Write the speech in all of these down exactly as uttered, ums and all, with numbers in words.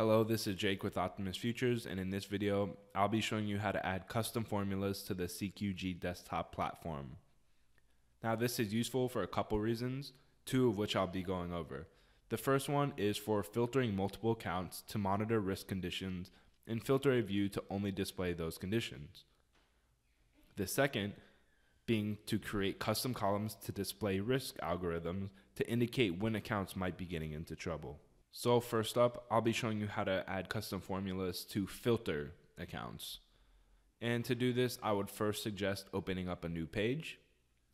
Hello, this is Jake with Optimus Futures, and in this video, I'll be showing you how to add custom formulas to the C Q G desktop platform. Now, this is useful for a couple reasons, two of which I'll be going over. The first one is for filtering multiple counts to monitor risk conditions and filter a view to only display those conditions. The second being to create custom columns to display risk algorithms to indicate when accounts might be getting into trouble. So first up, I'll be showing you how to add custom formulas to filter accounts. And to do this, I would first suggest opening up a new page.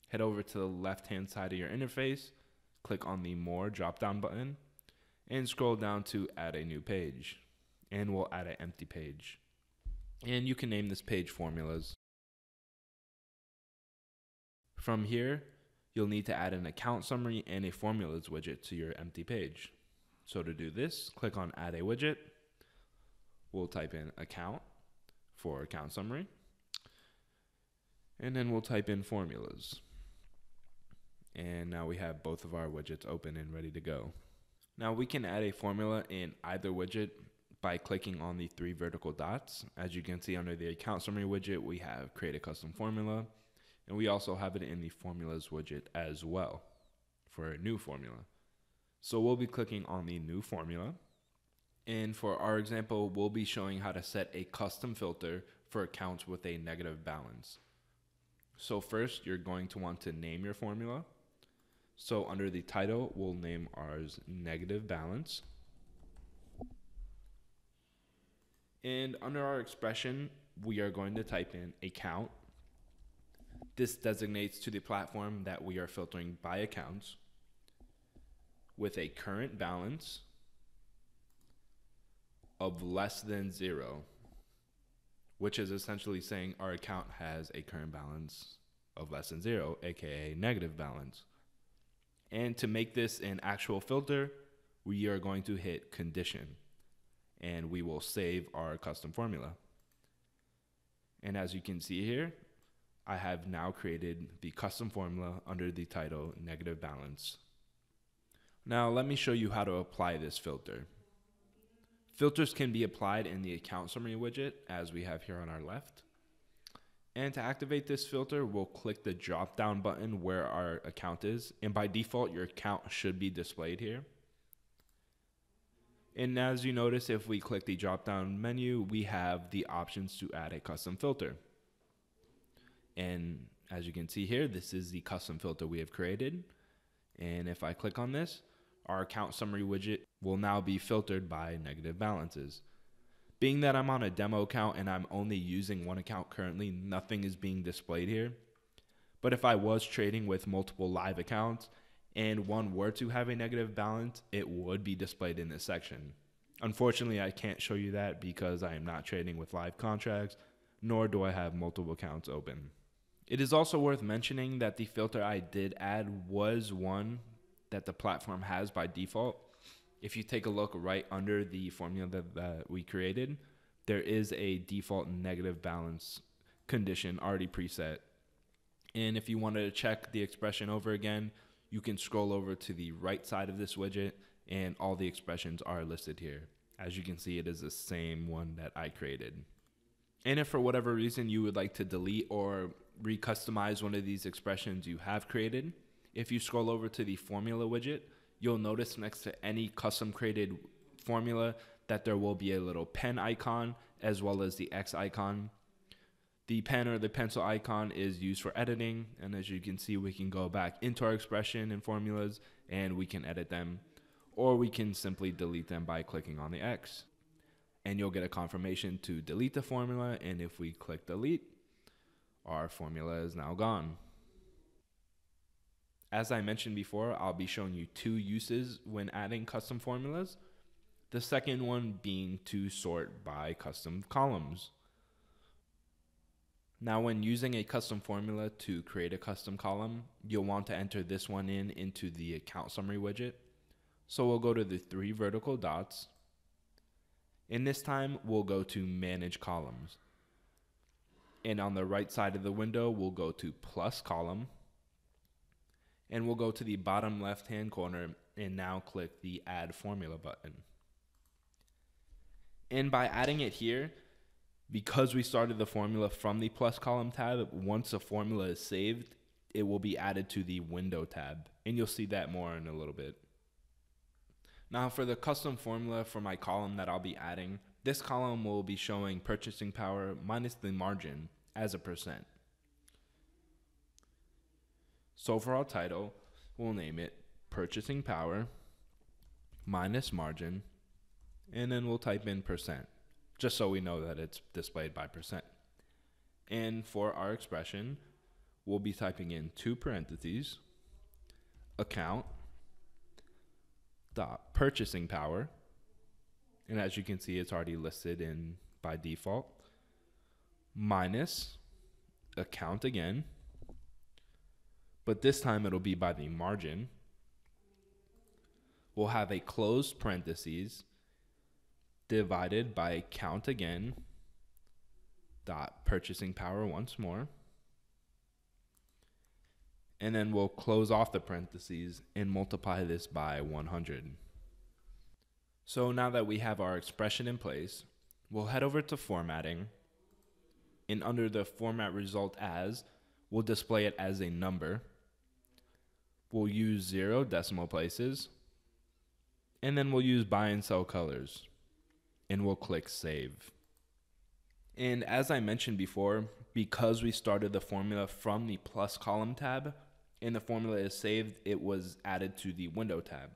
Head over to the left-hand side of your interface, click on the More drop-down button, and scroll down to Add a New Page. And we'll add an empty page. And you can name this page Formulas. From here, you'll need to add an account summary and a formulas widget to your empty page. So to do this, click on Add a Widget. We'll type in Account for Account Summary. And then we'll type in Formulas. And now we have both of our widgets open and ready to go. Now we can add a formula in either widget by clicking on the three vertical dots. As you can see under the Account Summary widget, we have Create a Custom Formula. And we also have it in the Formulas widget as well for a new formula. So we'll be clicking on the new formula. And for our example, we'll be showing how to set a custom filter for accounts with a negative balance. So first, you're going to want to name your formula. So under the title, we'll name ours Negative Balance. And under our expression, we are going to type in Account. This designates to the platform that we are filtering by accounts, with a current balance of less than zero, which is essentially saying our account has a current balance of less than zero, aka negative balance. And to make this an actual filter, we are going to hit Condition, and we will save our custom formula. And as you can see here, I have now created the custom formula under the title Negative Balance. Now let me show you how to apply this filter. Filters can be applied in the account summary widget, as we have here on our left. And to activate this filter, we'll click the drop down button where our account is. And by default, your account should be displayed here. And as you notice, if we click the drop down menu, we have the options to add a custom filter. And as you can see here, this is the custom filter we have created. And if I click on this, our account summary widget will now be filtered by negative balances. Being that I'm on a demo account and I'm only using one account currently, nothing is being displayed here. But if I was trading with multiple live accounts and one were to have a negative balance, it would be displayed in this section. Unfortunately, I can't show you that because I am not trading with live contracts, nor do I have multiple accounts open. It is also worth mentioning that the filter I did add was one that the platform has by default. If you take a look right under the formula that, that we created, there is a default negative balance condition already preset. And if you wanted to check the expression over again, you can scroll over to the right side of this widget and all the expressions are listed here. As you can see, it is the same one that I created. And if for whatever reason you would like to delete or recustomize one of these expressions you have created, if you scroll over to the formula widget, you'll notice next to any custom created formula that there will be a little pen icon as well as the X icon. The pen or the pencil icon is used for editing, and as you can see, we can go back into our expression and formulas and we can edit them, or we can simply delete them by clicking on the X. And you'll get a confirmation to delete the formula, and if we click delete, our formula is now gone. As I mentioned before, I'll be showing you two uses when adding custom formulas. The second one being to sort by custom columns. Now, when using a custom formula to create a custom column, you'll want to enter this one in into the account summary widget. So we'll go to the three vertical dots. And this time we'll go to Manage Columns. And on the right side of the window, we'll go to Plus Column, and we'll go to the bottom left hand corner and now click the Add Formula button. And by adding it here, because we started the formula from the plus column tab, once a formula is saved, it will be added to the window tab. And you'll see that more in a little bit. Now for the custom formula for my column that I'll be adding, this column will be showing purchasing power minus the margin as a percent. So for our title, we'll name it purchasing power minus margin, and then we'll type in percent, just so we know that it's displayed by percent. And for our expression, we'll be typing in two parentheses, account dot purchasing power, and as you can see, it's already listed in by default, minus account again, but this time it'll be by the margin. We'll have a closed parentheses divided by account again dot purchasing power once more, and then we'll close off the parentheses and multiply this by one hundred. So now that we have our expression in place, we'll head over to formatting, and under the format result as, we'll display it as a number. We'll use zero decimal places, and then we'll use buy and sell colors, and we'll click save. And as I mentioned before, because we started the formula from the plus column tab and the formula is saved, it was added to the window tab.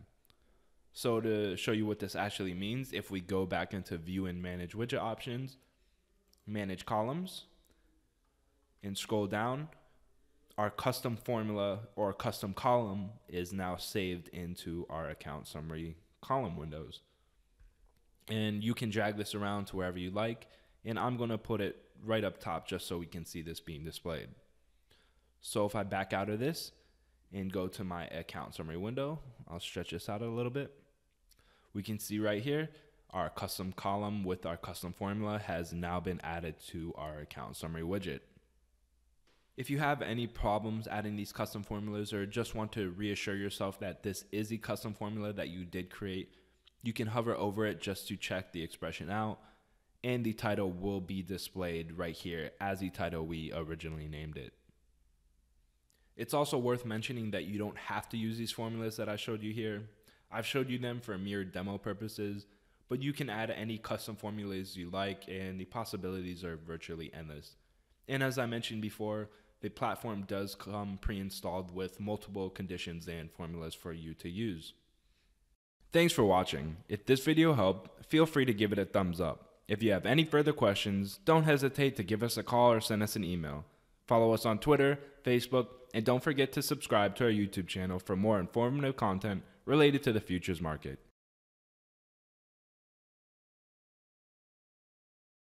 So to show you what this actually means, if we go back into view and manage widget options, manage columns, and scroll down, our custom formula or custom column is now saved into our account summary column windows. And you can drag this around to wherever you like, and I'm going to put it right up top just so we can see this being displayed. So if I back out of this and go to my account summary window, I'll stretch this out a little bit. We can see right here, our custom column with our custom formula has now been added to our account summary widget. If you have any problems adding these custom formulas or just want to reassure yourself that this is a custom formula that you did create, you can hover over it just to check the expression out, and the title will be displayed right here as the title we originally named it. It's also worth mentioning that you don't have to use these formulas that I showed you here. I've showed you them for mere demo purposes, but you can add any custom formulas you like, and the possibilities are virtually endless. And as I mentioned before, the platform does come pre-installed with multiple conditions and formulas for you to use. Thanks for watching. If this video helped, feel free to give it a thumbs up. If you have any further questions, don't hesitate to give us a call or send us an email. Follow us on Twitter, Facebook, and don't forget to subscribe to our YouTube channel for more informative content related to the futures market.